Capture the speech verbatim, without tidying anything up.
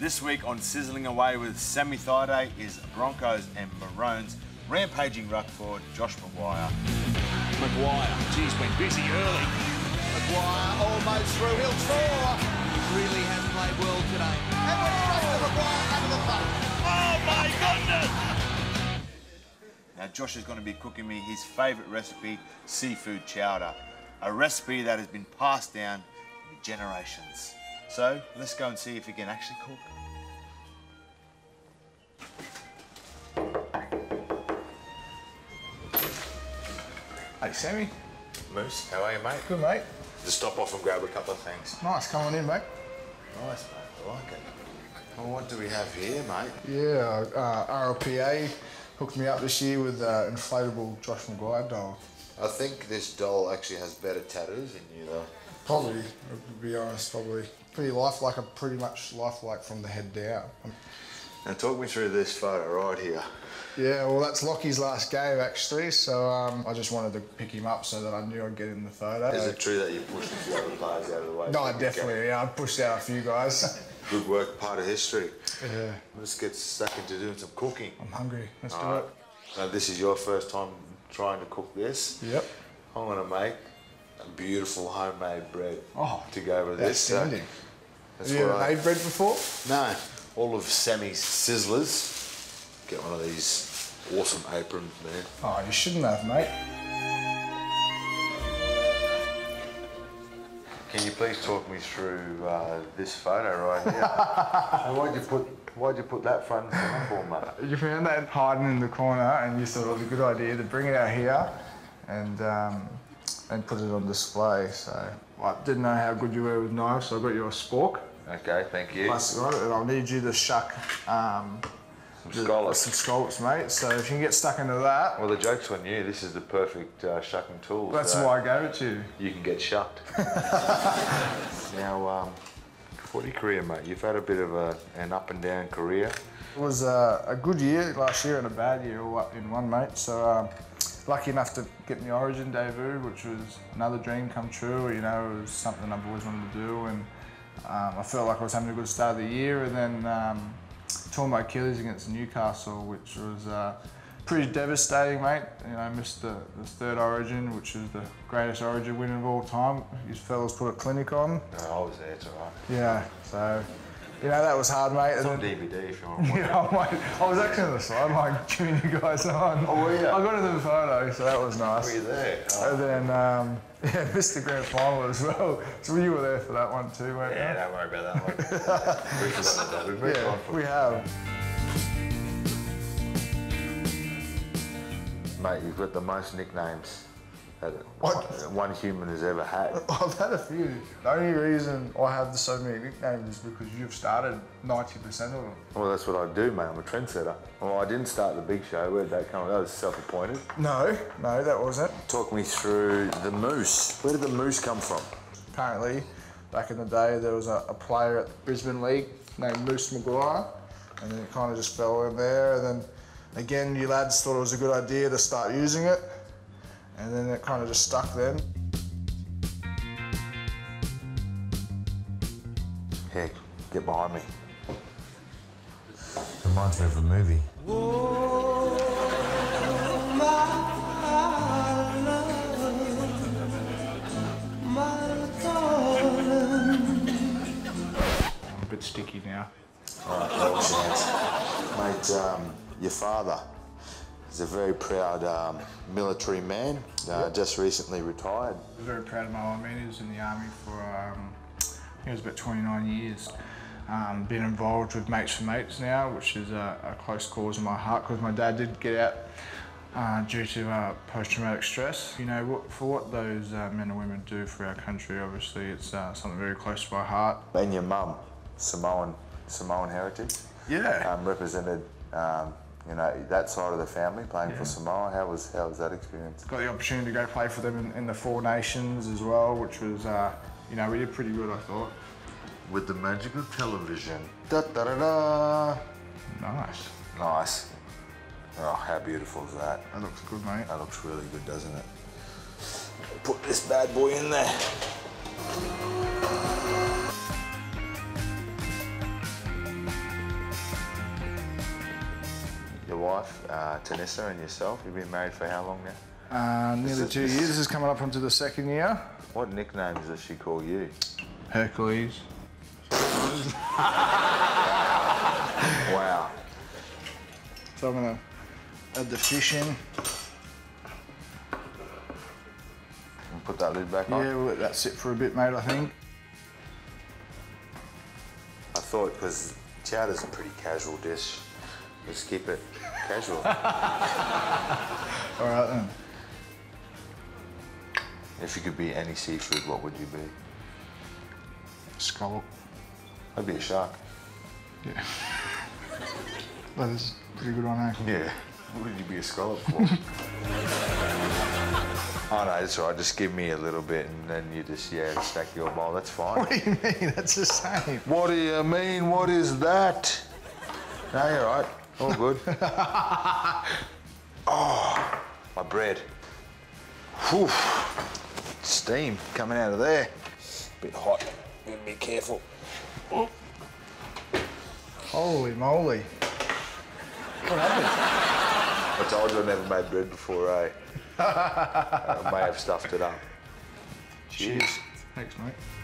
This week on Sizzling Away with Semi Thayday is Broncos and Maroons rampaging ruck forward Josh McGuire. McGuire, geez, went busy early. McGuire almost through, he'll score. Really has played well today. And went straight to McGuire under the face. Oh my goodness! Now Josh is going to be cooking me his favourite recipe, seafood chowder. A recipe that has been passed down in generations. So, let's go and see if he can actually cook. Hey, Sammy. Moose, how are you, mate? Good, mate. Just stop off and grab a couple of things. Nice, come on in, mate. Nice, mate, I like it. Well, what do we have here, mate? Yeah, uh, R L P A hooked me up this year with an uh, inflatable Josh McGuire doll. I think this doll actually has better tattoos than you, though. Probably, to be honest, probably. Pretty lifelike, I'm pretty much lifelike from the head down. Now talk me through this photo right here. Yeah, well that's Lockie's last game actually, so um, I just wanted to pick him up so that I knew I'd get in the photo. Is it true that you pushed a few other players out of the way? No, definitely, yeah, I pushed out a few guys. Good work, part of history. Yeah. Let's get stuck into doing some cooking. I'm hungry, let's do it. Now this is your first time trying to cook this. Yep. I'm gonna make a beautiful homemade bread oh, to go with this. Outstanding. So have you ever made bread before? No. All of Sammy's sizzlers. Get one of these awesome aprons there. Oh, you shouldn't have, mate. Can you please talk me through uh, this photo right here? And why'd you put why'd you put that front in the for, mate? You found that hiding in the corner, and you thought it was a good idea to bring it out here, and. Um, and put it on display, so. I didn't know how good you were with knives, so I got you a spork. Okay, thank you. Plus, and I'll need you to shuck um, some, the, scallops. some scallops, mate, so if you can get stuck into that. Well, the joke's on you, this is the perfect uh, shucking tool. That's so why I gave it to you. You can get shucked. Now, um, what your career, mate? You've had a bit of a, an up and down career. It was uh, a good year last year and a bad year all up in one, mate, so. Um, Lucky enough to get my Origin debut, which was another dream come true. You know, it was something I've always wanted to do, and um, I felt like I was having a good start of the year. And then um, tore my Achilles against Newcastle, which was uh, pretty devastating, mate. You know, I missed the, the third Origin, which is the greatest Origin win of all time. These fellas put a clinic on. No, I was there, it's all right. Yeah, so. You know, that was hard, mate. It's on D V D if you want to watch yeah, it. Mate, I was actually on the sideline giving you guys on. Oh, were you? I got into the photo, so that was nice. Were you there? Oh. And then, um, yeah, missed the grand final as well. So you were there for that one too, weren't you? Yeah, no? Don't worry about that one. We forgot that. We've moved yeah, on from we have. Mate, you've got the most nicknames that what? one human has ever had. I've had a few. The only reason I have so many nicknames is because you've started ninety percent of them. Well, that's what I do, mate. I'm a trendsetter. Well, I didn't start the big show. Where'd that come from? That was self-appointed. No, no, that wasn't. Talk me through the Moose. Where did the Moose come from? Apparently, back in the day, there was a, a player at the Brisbane League named Moose McGuire, and then it kind of just fell in there. And then, again, you lads thought it was a good idea to start using it. And then it kind of just stuck then. Heck, get behind me. Reminds me of a movie. Oh, my love, my darling. I'm a bit sticky now. All right, that was nice. Mate, um, your father. He's a very proud um, military man, uh, yep. Just recently retired. I'm very proud of my old man. He was in the army for, um, I think it was about twenty-nine years. Um, been involved with Mates for Mates now, which is a, a close cause in my heart, because my dad did get out uh, due to uh, post-traumatic stress. You know, what, for what those uh, men and women do for our country, obviously, it's uh, something very close to my heart. And your mum, Samoan, Samoan heritage. Yeah. Um, represented. Um, You know, that side of the family, playing yeah. for Samoa, how was how was that experience? Got the opportunity to go play for them in, in the Four Nations as well, which was, uh, you know, we did pretty good, I thought. With the magic of television. Da-da-da-da! Nice. Nice. Oh, how beautiful is that? That looks good, mate. That looks really good, doesn't it? Put this bad boy in there. wife, uh, Tanisha, and yourself. You've been married for how long now? Uh, nearly two years. This is coming up into the second year. What nicknames does she call you? Hercules. Wow. So I'm going to add the fish in. And put that lid back yeah, on? Yeah, we'll let that sit for a bit, mate, I think. I thought, because chowder's a pretty casual dish, let's keep it casual. All right, then. If you could be any seafood, what would you be? Scallop. I'd be a shark. Yeah. That is a pretty good one, eh? Yeah. What would you be a scallop for? Oh, no, it's all right. Just give me a little bit and then you just, yeah, stack your bowl. That's fine. What do you mean? That's the same. What do you mean? What is that? No, you're all right. All good. Oh, my bread. Whew. Steam coming out of there. Bit hot. Be careful. Oh. Holy moly. What happened? I told you I never made bread before, eh? I may have stuffed it up. Cheers. Cheers. Thanks, mate.